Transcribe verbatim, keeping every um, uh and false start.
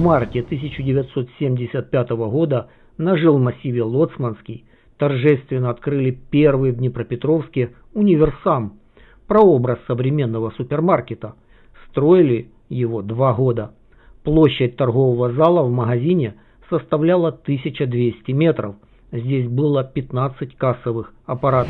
марте тысяча девятьсот семьдесят пятого года на жилмассиве Лоцманский торжественно открыли первый в Днепропетровске «Универсам», прообраз современного супермаркета. Строили его два года. Площадь торгового зала в магазине составляла тысяча двести метров. Здесь было пятнадцать кассовых аппаратов.